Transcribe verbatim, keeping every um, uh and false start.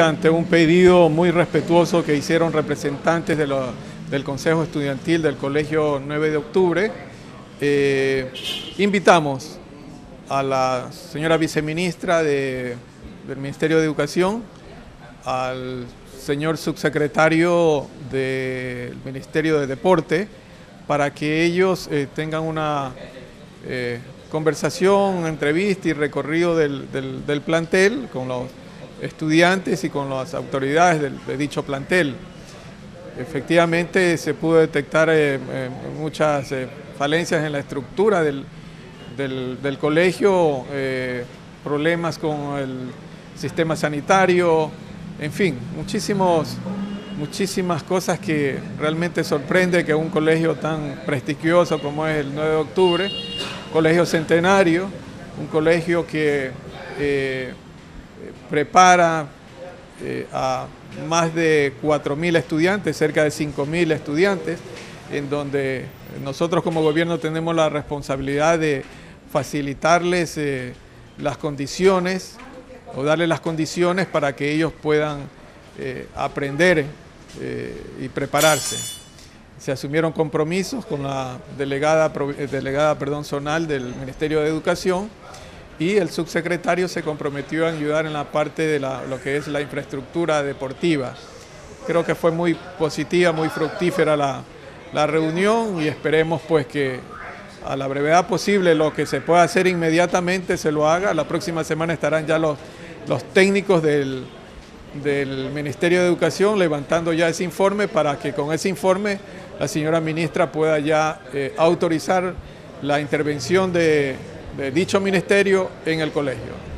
Ante un pedido muy respetuoso que hicieron representantes de la, del Consejo Estudiantil del Colegio nueve de octubre, eh, invitamos a la señora viceministra de, del Ministerio de Educación, al señor subsecretario del Ministerio de Deporte, para que ellos eh, tengan una eh, conversación, entrevista y recorrido del, del, del plantel con los estudiantes y con las autoridades de, de dicho plantel. Efectivamente se pudo detectar eh, eh, muchas eh, falencias en la estructura del, del, del colegio, eh, problemas con el sistema sanitario, en fin, muchísimos, muchísimas cosas que realmente sorprende que un colegio tan prestigioso como es el nueve de octubre, colegio centenario, un colegio que eh, prepara eh, a más de cuatro mil estudiantes, cerca de cinco mil estudiantes, en donde nosotros como gobierno tenemos la responsabilidad de facilitarles eh, las condiciones o darles las condiciones para que ellos puedan eh, aprender eh, y prepararse. Se asumieron compromisos con la delegada, delegada perdón, zonal del Ministerio de Educación, y el subsecretario se comprometió a ayudar en la parte de la, lo que es la infraestructura deportiva. Creo que fue muy positiva, muy fructífera la, la reunión, y esperemos pues que a la brevedad posible lo que se pueda hacer inmediatamente se lo haga. La próxima semana estarán ya los, los técnicos del, del Ministerio de Educación levantando ya ese informe, para que con ese informe la señora ministra pueda ya eh, autorizar la intervención de... de dicho ministerio en el colegio.